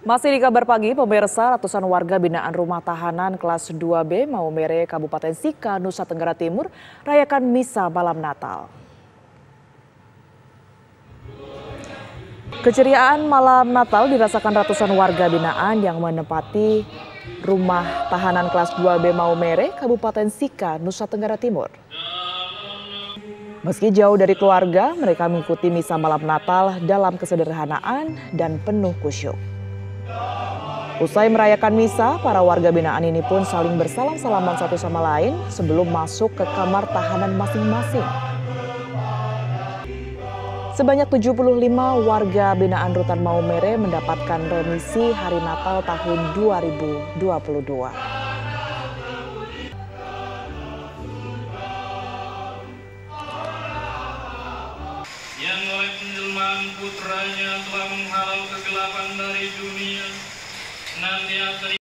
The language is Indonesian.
Masih di Kabar Pagi, pemirsa, ratusan warga binaan rumah tahanan kelas 2B Maumere, Kabupaten Sikka, Nusa Tenggara Timur, rayakan misa malam Natal. Keceriaan malam Natal dirasakan ratusan warga binaan yang menempati rumah tahanan kelas 2B Maumere, Kabupaten Sikka, Nusa Tenggara Timur. Meski jauh dari keluarga, mereka mengikuti misa malam Natal dalam kesederhanaan dan penuh khusyuk. Usai merayakan misa, para warga binaan ini pun saling bersalam-salaman satu sama lain sebelum masuk ke kamar tahanan masing-masing. Sebanyak 75 warga binaan Rutan Maumere mendapatkan remisi hari Natal tahun 2022. Yang oleh penjelmaan putranya telah menghalau kegelapan dari dunia, nanti